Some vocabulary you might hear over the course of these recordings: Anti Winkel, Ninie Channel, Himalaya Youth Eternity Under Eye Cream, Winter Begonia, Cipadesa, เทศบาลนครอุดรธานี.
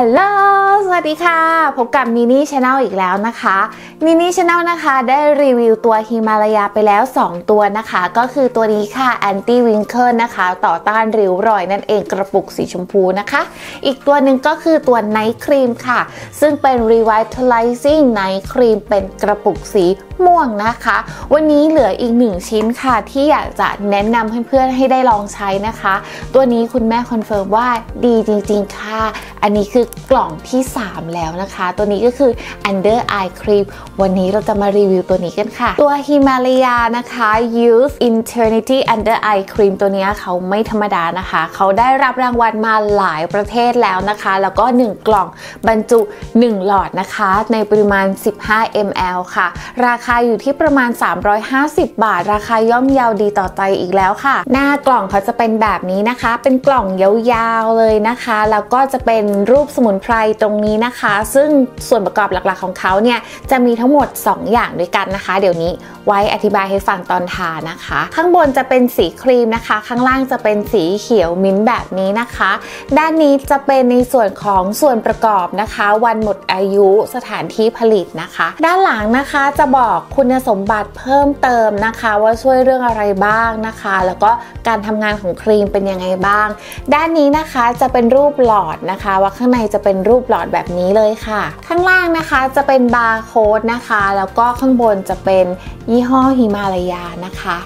ฮัลโหลสวัสดีค่ะพบกับมินี่ชาแนลอีกแล้วนะคะมินี่ชาแนลนะคะได้รีวิวตัว Himalaya ไปแล้ว2ตัวนะคะก็คือตัวนี้ค่ะ Anti Winkel นะคะต่อต้านริ้วรอยนั่นเองกระปุกสีชมพูนะคะอีกตัวหนึ่งก็คือตัว Night Cream ค่ะซึ่งเป็น Revitalizing Night Cream เป็นกระปุกสีม่วงนะคะวันนี้เหลืออีก1ชิ้นค่ะที่อยากจะแนะนำเพื่อนๆให้ได้ลองใช้นะคะตัวนี้คุณแม่คอนเฟิร์มว่าดีจริงๆค่ะอันนี้คือกล่องที่3แล้วนะคะตัวนี้ก็คือ Under Eye Cream วันนี้เราจะมารีวิวตัวนี้กันค่ะตัว Himalaya นะคะ Youth Eternity Under Eye Cream ตัวนี้เขาไม่ธรรมดานะคะเขาได้รับรางวัลมาหลายประเทศแล้วนะคะแล้วก็1กล่องบรรจุ1หลอดนะคะในปริมาณ15 ml ค่ะราคาอยู่ที่ประมาณ350บาทราคาย่อมเยาดีต่อใจอีกแล้วค่ะหน้ากล่องเขาจะเป็นแบบนี้นะคะเป็นกล่องยาวๆเลยนะคะแล้วก็จะเป็นรูปสมุนไพรตรงนี้นะคะซึ่งส่วนประกอบหลักๆของเขาเนี่ยจะมีทั้งหมด2อย่างด้วยกันนะคะเดี๋ยวนี้ไว้อธิบายให้ฟังตอนทานะคะข้างบนจะเป็นสีครีมนะคะข้างล่างจะเป็นสีเขียวมิ้นท์แบบนี้นะคะด้านนี้จะเป็นในส่วนของส่วนประกอบนะคะวันหมดอายุสถานที่ผลิตนะคะด้านหลังนะคะจะบอกคุณสมบัติเพิ่มเติมนะคะว่าช่วยเรื่องอะไรบ้างนะคะแล้วก็การทำงานของครีมเป็นยังไงบ้างด้านนี้นะคะจะเป็นรูปหลอดนะคะว่าข้างในจะเป็นรูปหลอดแบบนี้เลยค่ะข้างล่างนะคะจะเป็นบาร์โค้ดนะคะแล้วก็ข้างบนจะเป็นยี่ห้อ Himalaya นะคะ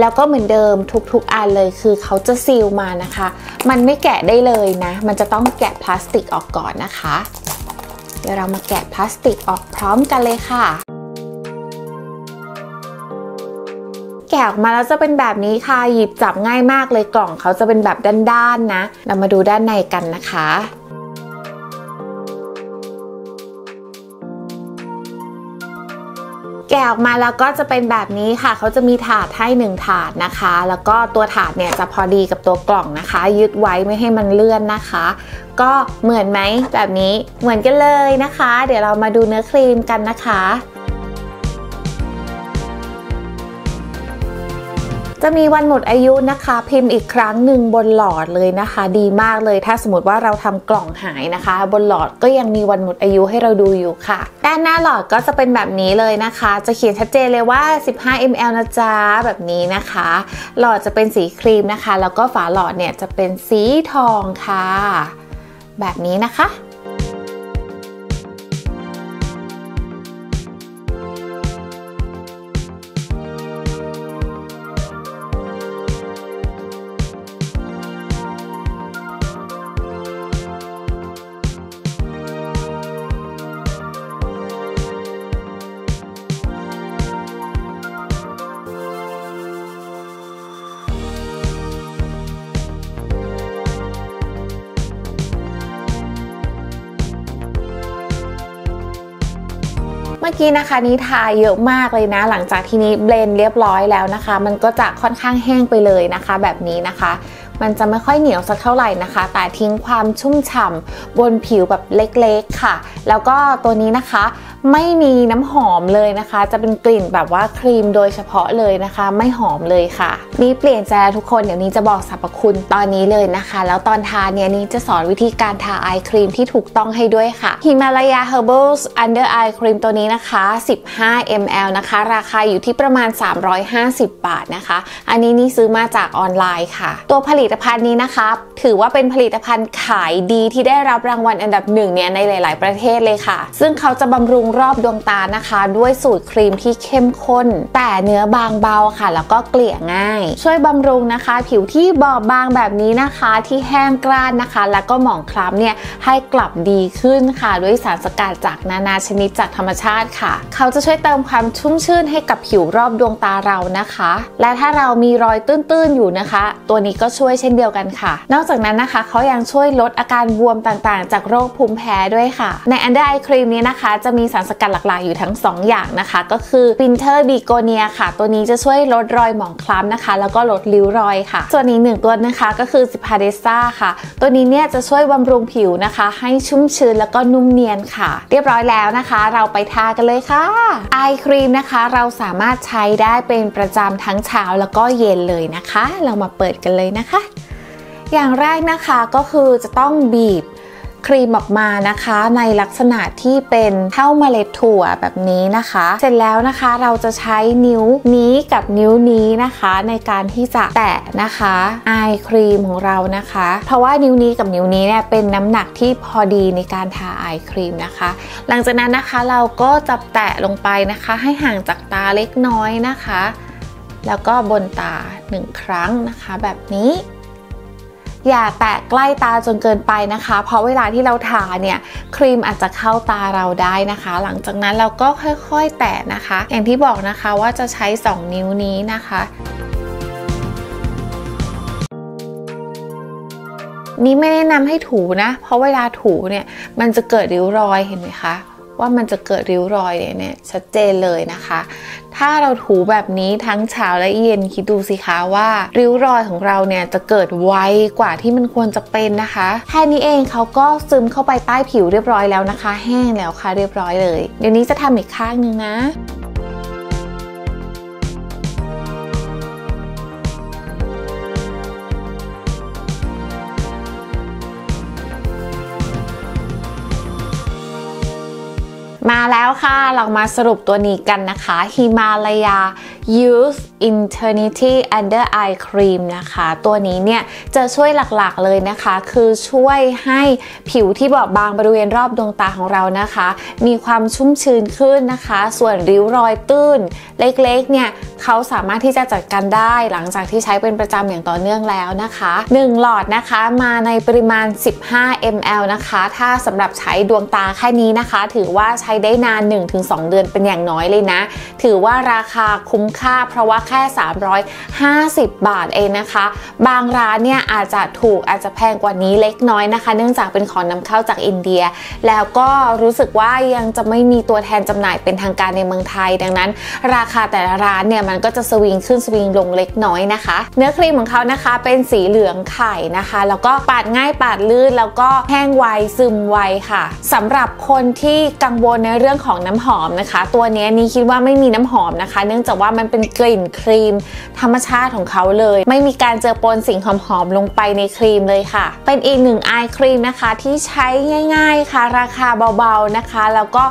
แล้วก็เหมือนเดิมทุกๆอันเลยคือเขาจะซีลมานะคะมันไม่แกะได้เลยนะมันจะต้องแกะพลาสติกออกก่อนนะคะเดี๋ยวเรามาแกะพลาสติกออกพร้อมกันเลยค่ะแกะออกมาแล้วจะเป็นแบบนี้ค่ะหยิบจับง่ายมากเลยกล่องเขาจะเป็นแบบด้านๆนะเรามาดูด้านในกันนะคะแกะออกมาแล้วก็จะเป็นแบบนี้ค่ะเขาจะมีถาดให้1ถาดนะคะแล้วก็ตัวถาดเนี่ยจะพอดีกับตัวกล่องนะคะยึดไว้ไม่ให้มันเลื่อนนะคะก็เหมือนไหมแบบนี้เหมือนกันเลยนะคะเดี๋ยวเรามาดูเนื้อครีมกันนะคะจะมีวันหมดอายุนะคะพิมพ์อีกครั้งหนึ่งบนหลอดเลยนะคะดีมากเลยถ้าสมมติว่าเราทำกล่องหายนะคะบนหลอดก็ยังมีวันหมดอายุให้เราดูอยู่ค่ะด้านหน้าหลอดก็จะเป็นแบบนี้เลยนะคะจะเขียนชัดเจนเลยว่า15 ml นะจ๊ะแบบนี้นะคะหลอดจะเป็นสีครีมนะคะแล้วก็ฝาหลอดเนี่ยจะเป็นสีทองค่ะแบบนี้นะคะเมื่อกี้นะคะนี่ทาเยอะมากเลยนะหลังจากที่นี้เบลนเรียบร้อยแล้วนะคะมันก็จะค่อนข้างแห้งไปเลยนะคะแบบนี้นะคะมันจะไม่ค่อยเหนียวสักเท่าไหร่นะคะแต่ทิ้งความชุ่มฉ่ำบนผิวแบบเล็กๆค่ะแล้วก็ตัวนี้นะคะไม่มีน้ำหอมเลยนะคะจะเป็นกลิ่นแบบว่าครีมโดยเฉพาะเลยนะคะไม่หอมเลยค่ะนี่เปลี่ยนใจทุกคนเดี๋ยวนี้จะบอกสรรพคุณตอนนี้เลยนะคะแล้วตอนทาเนี่ยนี้จะสอนวิธีการทาอายครีมที่ถูกต้องให้ด้วยค่ะ Himalaya Herbals Under Eye Cream ตัวนี้นะคะ15 ml นะคะราคาอยู่ที่ประมาณ350บาทนะคะอันนี้นี่ซื้อมาจากออนไลน์ค่ะตัวผลิตผลิตภัณฑ์นี้นะคะถือว่าเป็นผลิตภัณฑ์ขายดีที่ได้รับรางวัลอันดับ1เนี่ยในหลายๆประเทศเลยค่ะซึ่งเขาจะบำรุงรอบดวงตานะคะด้วยสูตรครีมที่เข้มข้นแต่เนื้อบางเบาค่ะแล้วก็เกลี่ยง่ายช่วยบำรุงนะคะผิวที่บอบบางแบบนี้นะคะที่แห้งกร้านนะคะแล้วก็หมองคล้ำเนี่ยให้กลับดีขึ้นค่ะด้วยสารสกัดจากนานาชนิดจากธรรมชาติค่ะเขาจะช่วยเติมความชุ่มชื่นให้กับผิวรอบดวงตาเรานะคะและถ้าเรามีรอยตื้นๆอยู่นะคะตัวนี้ก็ช่วยเช่นเดียวกันค่ะนอกจากนั้นนะคะเขายังช่วยลดอาการบวมต่างๆจากโรคภูมิแพ้ด้วยค่ะใน Under Eye Cream นี้นะคะจะมีสารสกัดหลักๆอยู่ทั้ง2อย่างนะคะก็คือ Winter Begonia ค่ะตัวนี้จะช่วยลดรอยหมองคล้ำนะคะแล้วก็ลดริ้วรอยค่ะส่วนอีก1ตัวนะคะก็คือ Cipadesa ค่ะตัวนี้เนี่ยจะช่วยบำรุงผิวนะคะให้ชุ่มชื้นแล้วก็นุ่มเนียนค่ะเรียบร้อยแล้วนะคะเราไปทากันเลยค่ะ Eye Cream นะคะเราสามารถใช้ได้เป็นประจำทั้งเช้าแล้วก็เย็นเลยนะคะเรามาเปิดกันเลยนะคะอย่างแรกนะคะก็คือจะต้องบีบ ครีมออกมานะคะในลักษณะที่เป็นเท่าเมล็ดถั่วแบบนี้นะคะเสร็จแล้วนะคะเราจะใช้นิ้วนี้กับนิ้วนี้นะคะในการที่จะแตะนะคะอายครีมของเรานะคะเพราะว่านิ้วนี้กับนิ้วนี้เนี่ยเป็นน้ำหนักที่พอดีในการทาอายครีมนะคะหลังจากนั้นนะคะเราก็จะแตะลงไปนะคะให้ห่างจากตาเล็กน้อยนะคะแล้วก็บนตา1ครั้งนะคะแบบนี้อย่าแตะใกล้ตาจนเกินไปนะคะเพราะเวลาที่เราทาเนี่ยครีมอาจจะเข้าตาเราได้นะคะหลังจากนั้นเราก็ค่อยๆแตะนะคะอย่างที่บอกนะคะว่าจะใช้2นิ้วนี้นะคะนี่ไม่แนะนำให้ถูนะเพราะเวลาถูเนี่ยมันจะเกิดริ้วรอยเห็นไหมคะว่ามันจะเกิดริ้วรอยเนี่ยชัดเจนเลยนะคะถ้าเราถูแบบนี้ทั้งเช้าและเย็นคิดดูสิคะว่าริ้วรอยของเราเนี่ยจะเกิดไวกว่าที่มันควรจะเป็นนะคะแค่นี้เองเขาก็ซึมเข้าไปใต้ผิวเรียบร้อยแล้วนะคะแห้งแล้วค่ะเรียบร้อยเลยเดี๋ยวนี้จะทำอีกข้างนึงนะมาแล้วค่ะเรามาสรุปตัวนี้กันนะคะ Himalaya Youth Eternity Under Eye Cream นะคะตัวนี้เนี่ยจะช่วยหลักๆเลยนะคะคือช่วยให้ผิวที่บอบบางบริเวณรอบดวงตาของเรานะคะมีความชุ่มชื้นขึ้นนะคะส่วนริ้วรอยตื้นเล็กๆเนี่ยเขาสามารถที่จะจัดการได้หลังจากที่ใช้เป็นประจำอย่างต่อเนื่องแล้วนะคะ1หลอดนะคะมาในปริมาณ15 ml นะคะถ้าสำหรับใช้ดวงตาแค่นี้นะคะถือว่าใช้ได้นาน 1-2 เดือนเป็นอย่างน้อยเลยนะถือว่าราคาคุ้มค่าเพราะว่าแค่350 บาทเองนะคะบางร้านเนี่ยอาจจะถูกอาจจะแพงกว่านี้เล็กน้อยนะคะเนื่องจากเป็นของนำเข้าจากอินเดียแล้วก็รู้สึกว่ายังจะไม่มีตัวแทนจำหน่ายเป็นทางการในเมืองไทยดังนั้นราคาแต่ละร้านเนี่ยมันก็จะสวิงขึ้นสวิงลงเล็กน้อยนะคะเนื้อครีมของเขานะคะเป็นสีเหลืองไข่นะคะแล้วก็ปาดง่ายปาดลื่นแล้วก็แห้งไวซึมไวค่ะสำหรับคนที่กังวลในเรื่องของน้ำหอมนะคะตัวนี้นี่คิดว่าไม่มีน้ำหอมนะคะเนื่องจากว่ามันเป็นกลิ่นครีมธรรมชาติของเขาเลยไม่มีการเจือปนสิ่งหอมๆลงไปในครีมเลยค่ะเป็นอีกหนึ่งอายครีมนะคะที่ใช้ง่ายๆค่ะราคาเบาๆนะคะแล้วก็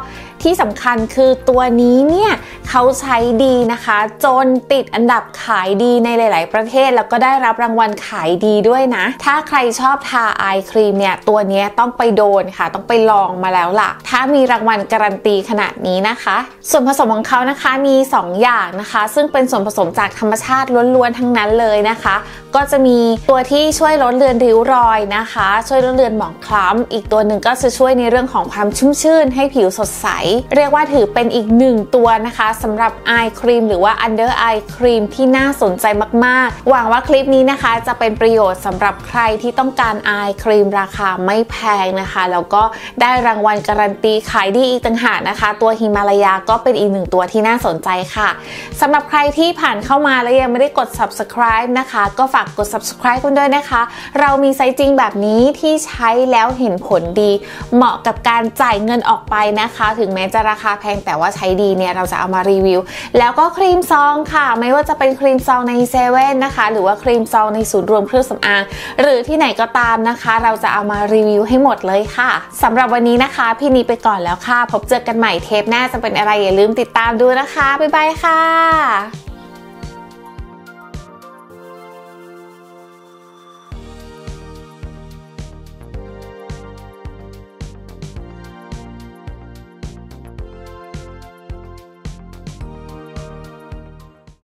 ที่สำคัญคือตัวนี้เนี่ยเขาใช้ดีนะคะจนติดอันดับขายดีในหลายๆประเทศแล้วก็ได้รับรางวัลขายดีด้วยนะถ้าใครชอบทาอายครีมเนี่ยตัวนี้ต้องไปโดนค่ะต้องไปลองมาแล้วล่ะถ้ามีรางวัลการันตีขนาดนี้นะคะส่วนผสมของเขานะคะมี2อย่างนะคะซึ่งเป็นส่วนผสมจากธรรมชาติล้วนๆทั้งนั้นเลยนะคะก็จะมีตัวที่ช่วยลดเลือนริ้วรอยนะคะช่วยลดเลือนหมองคล้ำอีกตัวหนึ่งก็จะช่วยในเรื่องของความชุ่มชื่นให้ผิวสดใสเรียกว่าถือเป็นอีกหนึ่งตัวนะคะสำหรับอายครีมหรือว่า Under Eye Cream ที่น่าสนใจมากๆหวังว่าคลิปนี้นะคะจะเป็นประโยชน์สำหรับใครที่ต้องการอายครีมราคาไม่แพงนะคะแล้วก็ได้รางวัลการันตีขายดีอีกต่างหากนะคะตัว Himalaya ก็เป็นอีกหนึ่งตัวที่น่าสนใจค่ะสำหรับใครที่ผ่านเข้ามาแล้วยังไม่ได้กด subscribe นะคะก็ฝากกด subscribe กันด้วยนะคะเรามีไซส์จริงแบบนี้ที่ใช้แล้วเห็นผลดีเหมาะกับการจ่ายเงินออกไปนะคะถึงแม้จะราคาแพงแต่ว่าใช้ดีเนี่ยเราจะเอามารีวิวแล้วก็ครีมซองค่ะไม่ว่าจะเป็นครีมซองในเซเว่นนะคะหรือว่าครีมซองในศูนย์รวมเครื่องสำอางหรือที่ไหนก็ตามนะคะเราจะเอามารีวิวให้หมดเลยค่ะสำหรับวันนี้นะคะพี่นีไปก่อนแล้วค่ะพบเจอกันใหม่เทปหน้าจะเป็นอะไรอย่าลืมติดตามดูนะคะบ๊ายบายค่ะ